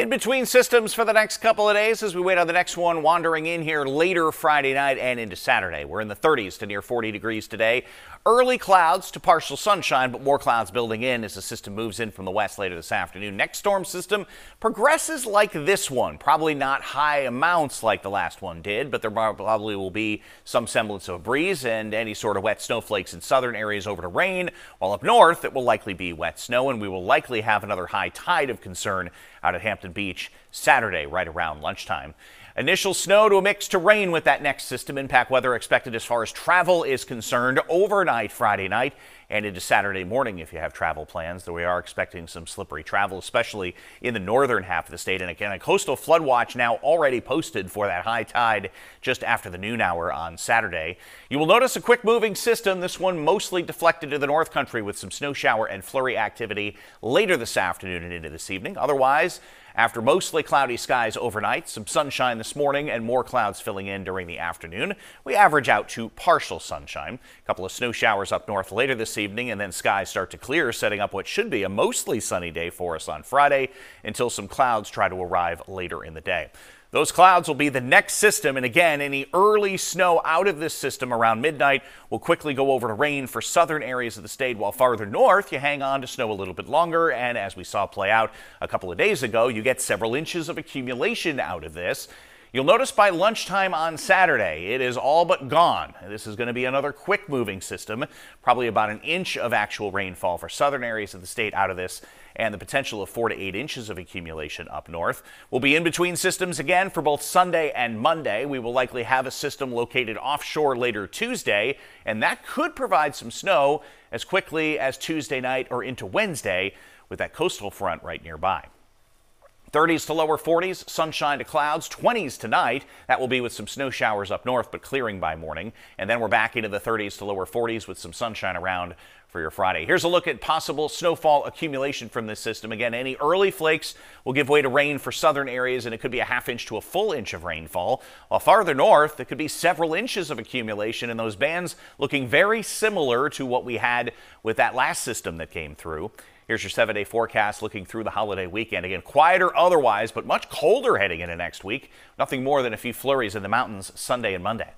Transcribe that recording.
In between systems for the next couple of days as we wait on the next one wandering in here later Friday night and into Saturday. We're in the 30s to near 40 degrees today. Early clouds to partial sunshine, but more clouds building in as the system moves in from the west later this afternoon. Next storm system progresses like this one. Probably not high amounts like the last one did, but there probably will be some semblance of a breeze and any sort of wet snowflakes in southern areas over to rain. While up north, it will likely be wet snow, and we will likely have another high tide of concern out at Hampton Beach Saturday right around lunchtime. Initial snow to a mix to rain with that next system. Impact weather expected as far as travel is concerned overnight Friday night and into Saturday morning if you have travel plans, though we are expecting some slippery travel, especially in the northern half of the state. And again, a coastal flood watch now already posted for that high tide just after the noon hour on Saturday. You will notice a quick moving system, this one mostly deflected to the north country with some snow shower and flurry activity later this afternoon and into this evening. Otherwise, after mostly cloudy skies overnight, some sunshine this morning and more clouds filling in during the afternoon, we average out to partial sunshine. A couple of snow showers up north later this evening, and then skies start to clear, setting up what should be a mostly sunny day for us on Friday until some clouds try to arrive later in the day. Those clouds will be the next system, and again, any early snow out of this system around midnight will quickly go over to rain for southern areas of the state, while farther north, you hang on to snow a little bit longer, and as we saw play out a couple of days ago, you get several inches of accumulation out of this. You'll notice by lunchtime on Saturday, it is all but gone. This is going to be another quick moving system, probably about an inch of actual rainfall for southern areas of the state out of this, and the potential of 4 to 8 inches of accumulation up north. We'll be in between systems again for both Sunday and Monday. We will likely have a system located offshore later Tuesday, and that could provide some snow as quickly as Tuesday night or into Wednesday with that coastal front right nearby. 30s to lower 40s, sunshine to clouds, 20s tonight. That will be with some snow showers up north, but clearing by morning. And then we're back into the 30s to lower 40s with some sunshine around for your Friday. Here's a look at possible snowfall accumulation from this system. Again, any early flakes will give way to rain for southern areas, and it could be a half inch to a full inch of rainfall. While farther north, there could be several inches of accumulation, and those bands looking very similar to what we had with that last system that came through. Here's your 7-day forecast looking through the holiday weekend. Again, quieter otherwise, but much colder heading into next week. Nothing more than a few flurries in the mountains Sunday and Monday.